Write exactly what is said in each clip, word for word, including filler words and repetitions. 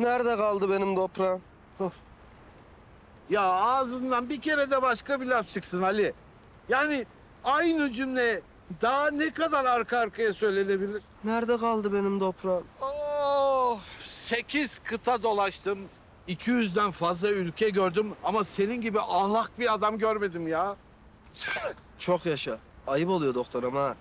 Nerede kaldı benim toprağım? Of. Ya ağzından bir kere de başka bir laf çıksın Ali. Yani aynı cümle daha ne kadar arka arkaya söylenebilir? Nerede kaldı benim toprağım? Oh, sekiz kıta dolaştım. iki yüzden fazla ülke gördüm ama senin gibi ahlak bir adam görmedim ya. Çok yaşa. Ayıp oluyor doktorum ha.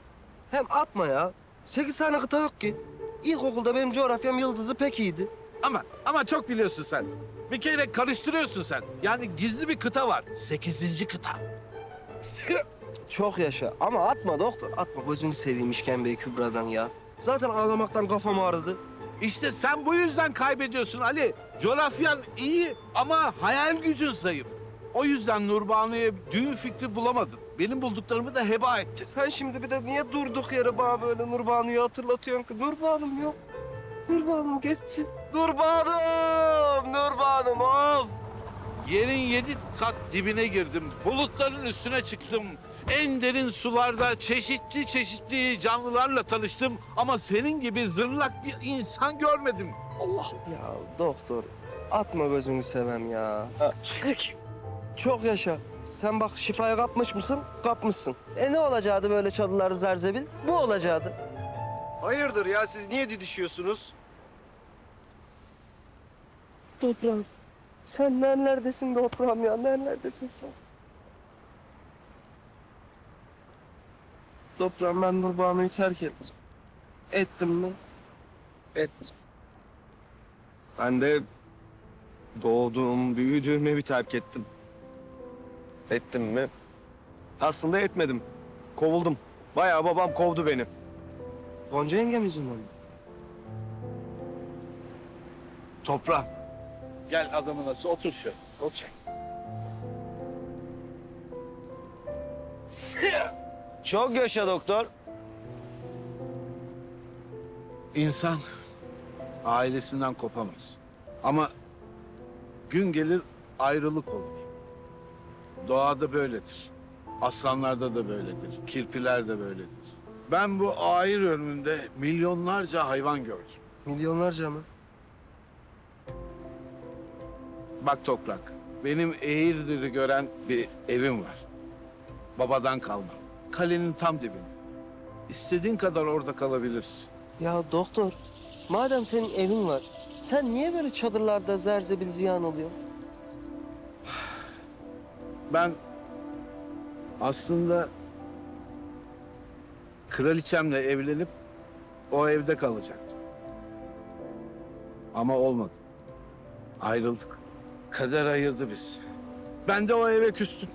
Hem atma ya. Sekiz tane kıta yok ki. İlkokulda benim coğrafyam yıldızı pek iyiydi. Ama, ama çok biliyorsun sen. Bir kere karıştırıyorsun sen. Yani gizli bir kıta var. Sekizinci kıta. Çok yaşa. Ama atma doktor. Atma. Gözünü seveyim İşkembe-i Kübra'dan ya. Zaten ağlamaktan kafam ağrıdı. İşte sen bu yüzden kaybediyorsun Ali. Coğrafyan iyi ama hayal gücün zayıf. O yüzden Nurbanu'ya düğün fikri bulamadın. Benim bulduklarımı da heba ettin. Sen şimdi bir de niye durduk yere bana böyle Nurbanu'yu hatırlatıyorsun ki? Nurbanu'm yok. Nurbanu'm geçsin. Nurbanu'm! Nurbanu'm of! Yerin yedi kat dibine girdim. Bulutların üstüne çıktım. En derin sularda çeşitli çeşitli canlılarla tanıştım. Ama senin gibi zırlak bir insan görmedim. Allah'ım. Ya doktor atma gözünü sevem ya. Ha. Çok yaşa. Sen bak şifaya kapmış mısın? Kapmışsın. E ne olacaktı böyle çalılar zerzebil? Bu olacaktı. Hayırdır ya siz niye didişiyorsunuz? Toprağım. Sen nerelerdesin toprağım ya? Nerelerdesin sen? Toprağım ben Nurbanu'yu terk ettim. Ettim mi? Ettim. Ben de doğduğum, büyüdüğüm evi terk ettim. Ettim mi? Aslında etmedim. Kovuldum. Bayağı babam kovdu beni. Gonca yengem yüzünden mi? Toprağım. Gel adamı nasıl? Otur şu. Otur. Çok yaşa doktor. İnsan ailesinden kopamaz. Ama gün gelir ayrılık olur. Doğada böyledir. Aslanlarda da böyledir. Kirpiler de böyledir. Ben bu ahır ömrümde milyonlarca hayvan gördüm. Milyonlarca mı? Bak Toprak, benim Eğirdir'i gören bir evim var. Babadan kalma. Kalenin tam dibinde. İstediğin kadar orada kalabilirsin. Ya doktor, madem senin evin var, sen niye böyle çadırlarda zerzebil ziyan oluyor? Ben aslında kraliçemle evlenip o evde kalacaktım. Ama olmadı. Ayrıldık. Kader ayırdı bizi. Ben de o eve küstüm.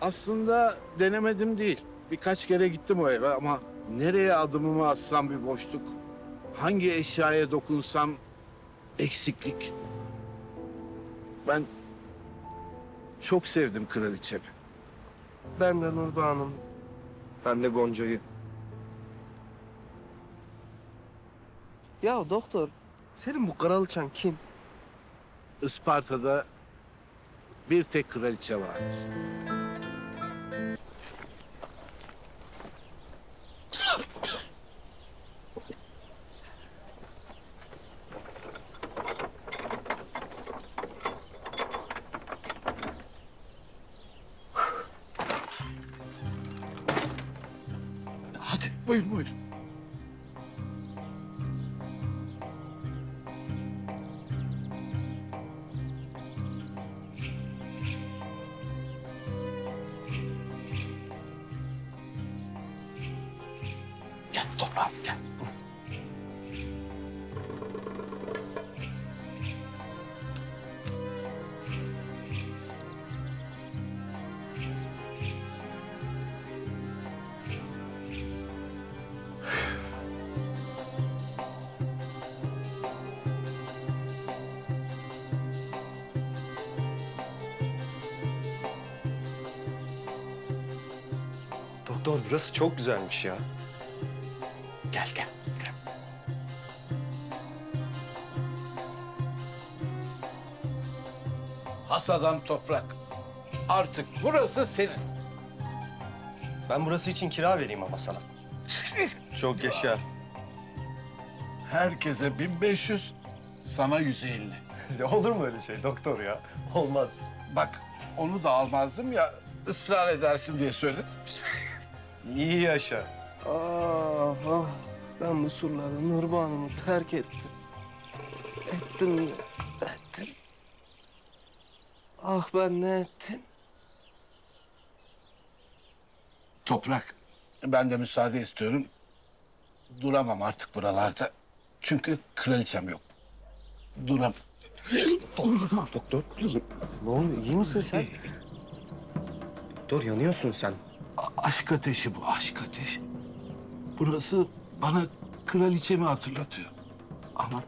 Aslında denemedim değil. Birkaç kere gittim o eve ama nereye adımımı atsam bir boşluk. Hangi eşyaya dokunsam eksiklik. Ben çok sevdim kraliçemi. Ben de Nurbanu'm. Ben de Gonca'yı. Ya doktor, senin bu kraliçen kim? Isparta'da bir tek kraliçe vardır. Hadi buyurun buyurun. Doktor burası çok güzelmiş ya. Gel gel. gel. Has adam Toprak. Artık burası senin. Ben burası için kira vereyim ama sana. Çok yaşa. Herkese bin beş yüz, sana yüz elli. Olur mu öyle şey doktor ya? Olmaz. Bak, onu da almazdım ya, ısrar edersin diye söyledim. İyi yaşa. Aa, ah, ben bu surları Nurban'ımı terk ettim. Ettim ya, ettim. Ah ben ne ettim? Toprak, ben de müsaade istiyorum. Duramam artık buralarda. Çünkü kraliçem yok. Duram. Doktor, doktor. Ne oluyor, iyi misin sen? Doktor, yanıyorsun sen. A aşk ateşi bu, aşk ateşi. Burası bana kraliçemi hatırlatıyor. Ama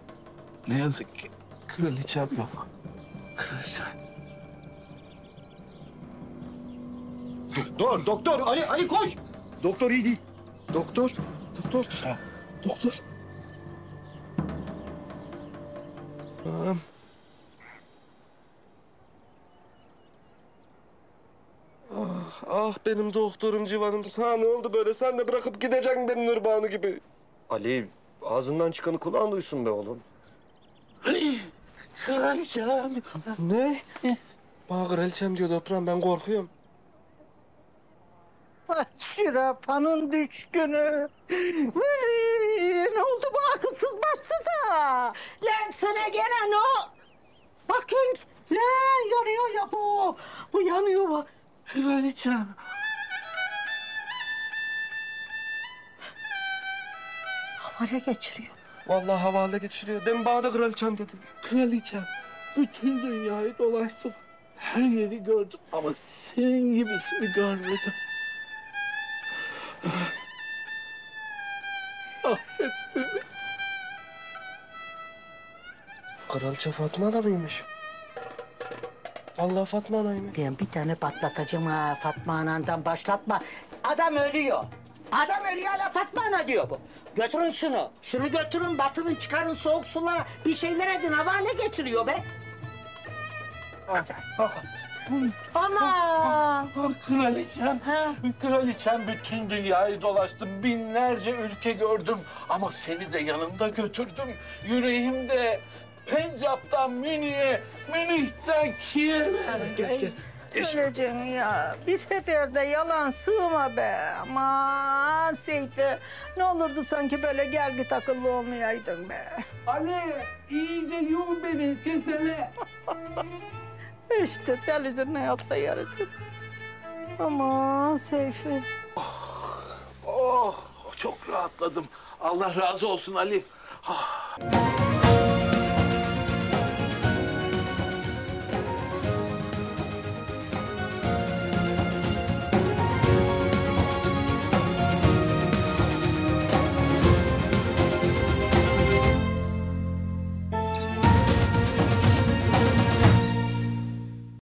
ne yazık ki kraliçem yok. Kraliçem. Doktor, doktor, Ali, Ali koş! Doktor iyi değil. Doktor, doktor, ha. Doktor. Tamam. Ah, ah benim doktorum civanım. Sana ne oldu böyle? Sen de bırakıp gideceksin benim Nurbanu gibi. Ali, ağzından çıkanı kulağın duysun be oğlum. Kraliçem. Ne? Bana kraliçem diyor Toprak, ben korkuyorum. Şürapanın düşkünü. Ne oldu bu akılsız başsıza? Lan sana gelen o. Bakayım. Lan yanıyor ya bu. Bu yanıyor bak. Kraliçem. Havale geçiriyor. Vallahi havale geçiriyor. Demin bana da kraliçem dedim. Kraliçem. Bütün dünyayı dolaştım. Her yeri gördüm ama senin gibisini görmedim. Affet beni. Kraliçe Fatma da mıymış? Vallahi Fatma anaymış. Diyen bir tane patlatacağım ha. Fatma anandan başlatma. Adam ölüyor. Adam ölüyor hala Fatma ana diyor bu. Götürün şunu. Şunu götürün, batırın, çıkarın soğuk sulara. Bir şeyler edin, havale getiriyor be. Hadi. Ana! Kraliçem, ha? Kraliçem bütün dünyayı dolaştım, binlerce ülke gördüm ama seni de yanımda götürdüm. Yüreğimde Pencap'tan Münih'e, Münih'ten Kiev'e. Öleceğim ya, bir seferde yalan sığma be. Aman Seyfi, ne olurdu sanki böyle gel git akıllı olmayaydın be. Ali, iyice yuv beni, kesene. İşte delidir ne yapsa yaradır. Aman Seyfi. Oh, oh, çok rahatladım. Allah razı olsun Ali. Ah.